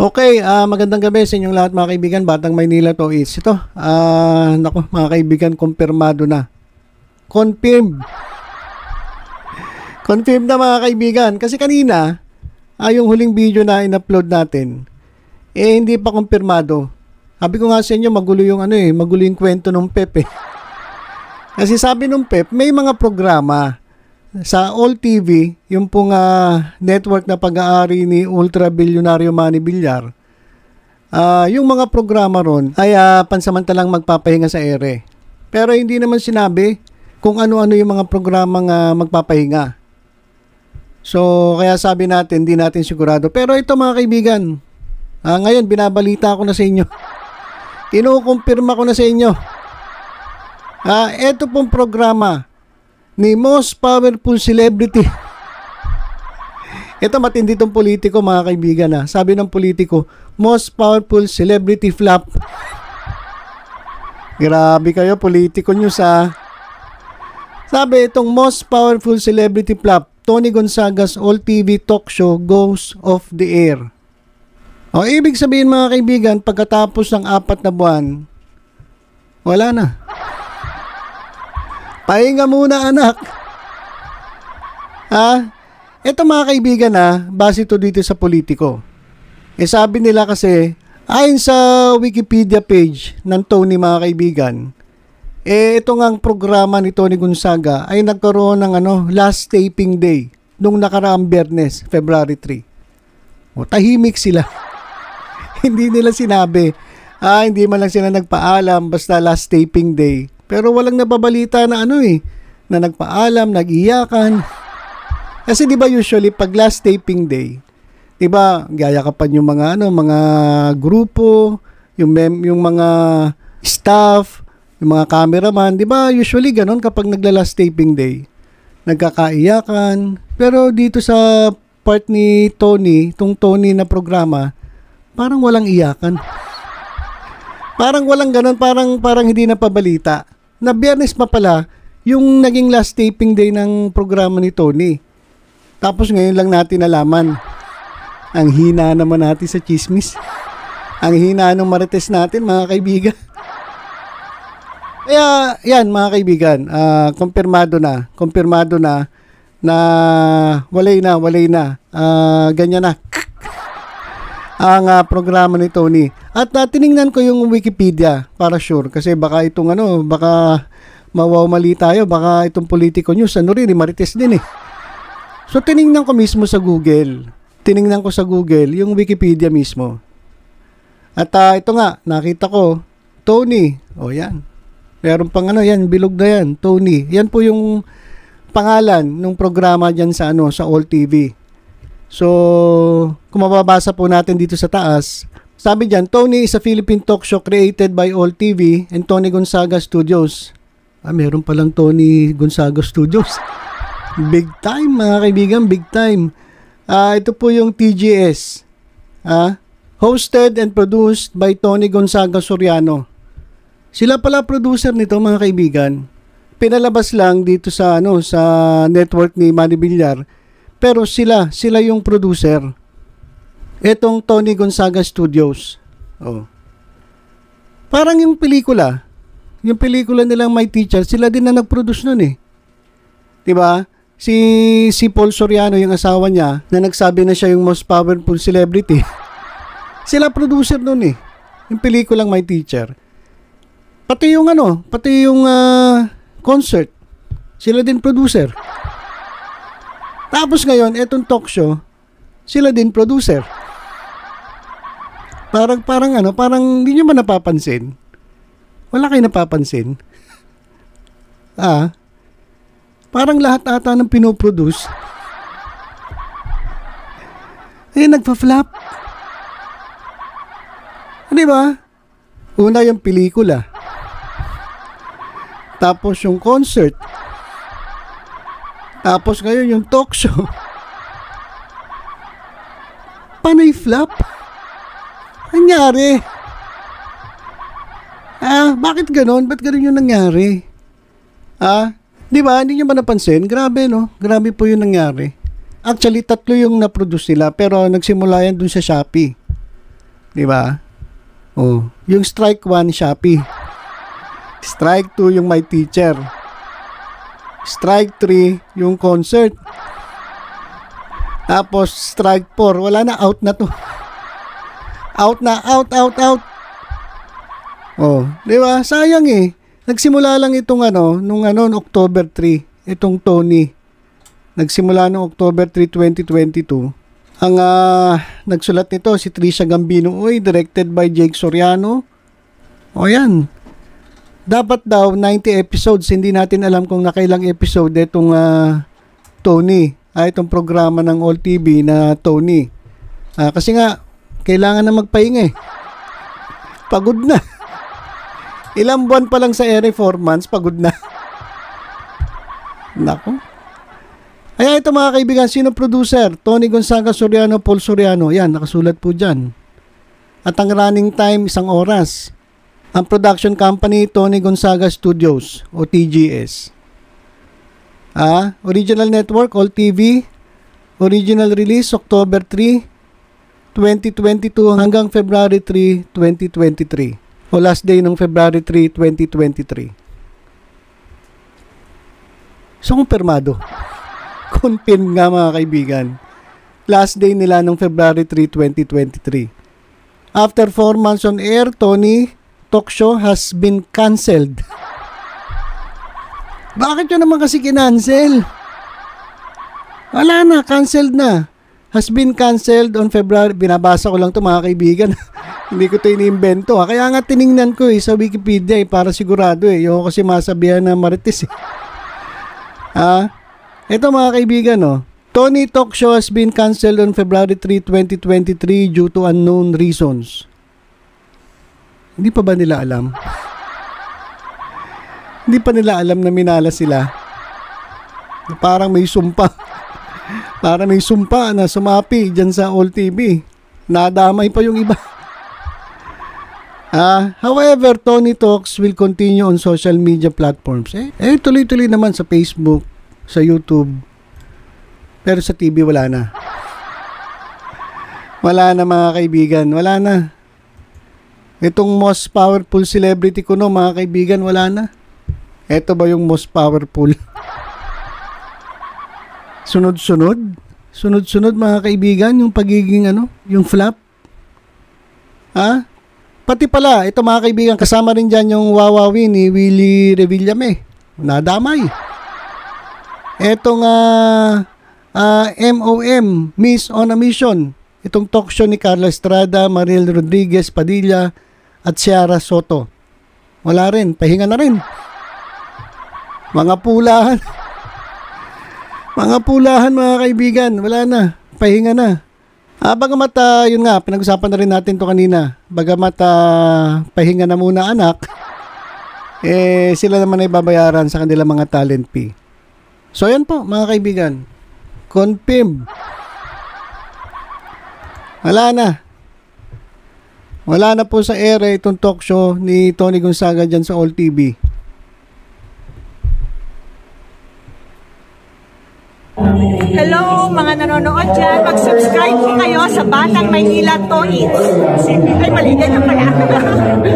Okay, magandang gabi sa inyong lahat mga kaibigan. Batang Maynila Toits. Ito, naku mga kaibigan, kumpirmado na. Confirm. Confirm na mga kaibigan. Kasi kanina, yung huling video na in-upload natin, eh hindi pa kumpirmado. Sabi ko nga sa inyo, magulo yung magulo yung kwento ng Pep eh. Kasi sabi nung Pep, may mga programa sa All TV, yung pong network na pag-aari ni Ultra Billionario Manny Villar. Yung mga programa ron ay pansamantalang magpapahinga sa ere. Pero hindi naman sinabi kung ano-ano yung mga programa nga magpapahinga. So, kaya sabi natin, hindi natin sigurado. Pero ito mga kaibigan, ngayon binabalita ko na sa inyo. Kinukumpirma ko na sa inyo. Ito pong programa ni Most Powerful Celebrity. Ito matindi tong politiko mga kaibigan. Sabi ng politiko, Most Powerful Celebrity Flop. Grabe kayo politiko nyo sa... Sabi itong Most Powerful Celebrity Flop, Toni Gonzaga's All TV Talk Show goes off the air. O, ibig sabihin mga kaibigan, pagkatapos ng 4 na buwan, wala na. Pahinga muna anak. Ito mga kaibigan base to dito sa politiko. Eh sabi nila kasi, ayon sa Wikipedia page ng Tony mga kaibigan, eh ito ngang programa ni Toni Gonzaga ay nagkaroon ng last taping day nung nakaraang Biyernes, February 3. O, tahimik sila. Hindi nila sinabi, hindi man lang sila nagpaalam, basta last taping day. Pero walang nababalita na na nagpaalam, nag-iyakan. Kasi di ba usually pag last taping day, di ba gayakapan yung mga mga grupo, yung mga staff, yung mga cameraman, di ba usually ganun kapag nagla-last taping day, nagkakaiyakan. Pero dito sa part ni Tony, itong Tony na programa, parang walang iyakan. Parang walang ganun, parang hindi na pabalita. Na Biyernes pa pala yung naging last taping day ng programa ni Tony. Tapos ngayon lang natin nalaman. Ang hina naman natin sa chismis. Ang hina ng marites natin mga kaibigan. Kaya yan mga kaibigan, kumpirmado na na walay na. Ganyan na ang programa ni Tony. At tiningnan ko yung Wikipedia para sure, kasi baka itong baka mawawali tayo, baka itong politiko news rin, marites din eh. So tiningnan ko mismo sa Google. Tiningnan ko sa Google yung Wikipedia mismo. At ito nga, nakita ko Tony. Oh yan. Meron pang yan, bilog na yan, Tony. Yan po yung pangalan ng programa diyan sa sa All TV. So, kung mababasa po natin dito sa taas, sabi dyan, Tony is a Philippine talk show created by All TV and Toni Gonzaga Studios. Meron palang Toni Gonzaga Studios. Big time, mga kaibigan, big time. Ito po yung TGS. Hosted and produced by Toni Gonzaga Soriano. Sila pala producer nito, mga kaibigan. Pinalabas lang dito sa, sa network ni Manny Villar. Pero sila yung producer. Etong Toni Gonzaga Studios. Oh. Parang yung pelikula nilang My Teacher, sila din na nag-produce nun eh. 'Di ba? Si Paul Soriano, yung asawa niya, na nagsabi na siya yung most powerful celebrity. Sila producer nun eh. Yung pelikulang My Teacher. Pati yung concert, sila din producer. Tapos ngayon, etong talk show, sila din producer. Parang hindi nyo ba napapansin? Wala kayo napapansin? Parang lahat ata ng pinoproduce eh, nagpa-flop. Di ba? Una yung pelikula. Tapos yung concert. Tapos ngayon yung talk show. Panay flop. Nangyari. Bakit ganon? Ba't ganon yung nangyari? Di ba? Hindi nyo ba napansin? Grabe, no? Grabe po yung nangyari. Actually, 3 yung naproduce nila, pero nagsimula yan dun sa Shopee. 'Di ba? Oh, yung strike 1 Shopee. Strike 2 yung my teacher. Strike 3 yung concert. Tapos strike 4, wala na, out na 'to. Out na, out. Oh, 'di ba? Sayang eh. Nagsimula lang itong October 3, itong Toni. Nagsimula noong October 3, 2022. Ang nagsulat nito si Trisha Gambino, directed by Jake Soriano. O yan. Dapat daw 90 episodes. Hindi natin alam kung nakailang episode itong Toni. Itong programa ng All TV na Toni. Kasi nga, kailangan na magpahinga eh. Pagod na. Ilang buwan pa lang sa ere, 4 months, pagod na. Nako. Ayan, ito mga kaibigan, sino producer? Toni Gonzaga Studios, Paul Soriano. Yan, nakasulat po dyan. At ang running time, 1 oras. Ang production company, Toni Gonzaga Studios o TGS. Original network, All TV. Original release, October 3, 2022 hanggang February 3, 2023. O last day ng February 3, 2023. So, kumpirmado. Confirmed nga mga kaibigan. Last day nila ng February 3, 2023. After 4 months on air, Toni talk show has been cancelled. Bakit yun naman kasi kinancel? Wala na, cancelled na. Has been cancelled on February. Binabasa ko lang to mga kaibigan. Hindi ko ito iniimbento. Kaya nga tiningnan ko sa Wikipedia para sigurado. Yung kasi masabihan na marites. Ito mga kaibigan, Toni talk show has been cancelled on February 3, 2023 due to unknown reasons. Hindi pa ba nila alam? Hindi pa nila alam na minala sila. Parang may sumpa. Parang may sumpa na sumapi dyan sa All TV. Nadamay pa yung iba. However, Toni Talks will continue on social media platforms. Tuloy-tuloy naman sa Facebook, sa YouTube, pero sa TV wala na. Wala na mga kaibigan, wala na. Itong most powerful celebrity ko mga kaibigan, wala na. Ito ba yung most powerful? Sunod-sunod? Sunod-sunod mga kaibigan, yung pagiging yung flop. Pati pala, ito mga kaibigan, kasama rin dyan yung wawawi ni Willie Revillame. Nadamay. Itong MOM, Miss on a Mission, itong talk show ni Carla Estrada, Mariel Rodriguez Padilla at Ara Soto. Wala rin, pahinga na rin. Mga pulahan mga kaibigan, wala na, pahinga na. Bagamat, yun nga, pinag-usapan na rin natin to kanina. Bagamat pahinga na muna anak, sila naman ay babayaran sa kanila mga talent fee. So, yan po, mga kaibigan. Confirm. Wala na. Wala na po sa ere itong talk show ni Toni Gonzaga dyan sa All TV. Hello, mga nanonood dyan. Mag-subscribe po kayo sa Batang Maynila Toits. Ay, mali, ganyan pala.